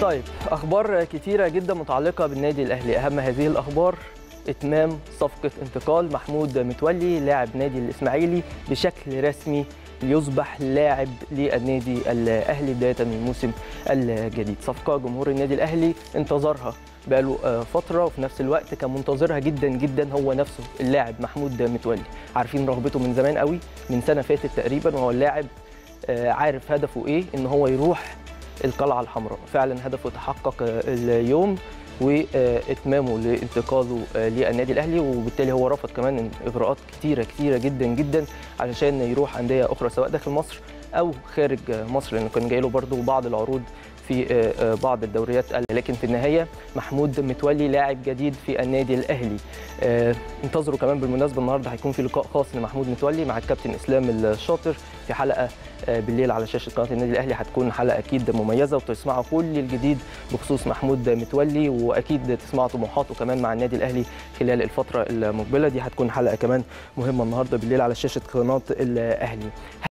طيب، أخبار كتيرة جدا متعلقة بالنادي الأهلي، أهم هذه الأخبار إتمام صفقة انتقال محمود متولي لاعب نادي الإسماعيلي بشكل رسمي ليصبح لاعب للنادي الأهلي بداية من الموسم الجديد. صفقة جمهور النادي الأهلي انتظرها بقاله فترة، وفي نفس الوقت كان منتظرها جدا جدا هو نفسه اللاعب محمود متولي. عارفين رغبته من زمان قوي، من سنة فاتت تقريبا، وهو اللاعب عارف هدفه إيه، إن هو يروح القلعة الحمراء. فعلا هدفه تحقق اليوم واتمامه لانتقاله للنادي الاهلي، وبالتالي هو رفض كمان اجراءات كتيره جدا جدا علشان يروح انديه اخرى سواء داخل مصر او خارج مصر، لانه كان جاي له برضه بعض العروض في بعض الدوريات. لكن في النهايه محمود متولي لاعب جديد في النادي الاهلي. انتظروا كمان بالمناسبه النهارده هيكون في لقاء خاص لمحمود متولي مع الكابتن اسلام الشاطر في حلقه بالليل على شاشه قناه النادي الاهلي، هتكون حلقه اكيد مميزه وتسمعوا كل الجديد بخصوص محمود متولي، واكيد تسمعوا طموحاته كمان مع النادي الاهلي خلال الفتره المقبله. دي هتكون حلقه كمان مهمه النهارده بالليل على شاشه قناه الاهلي.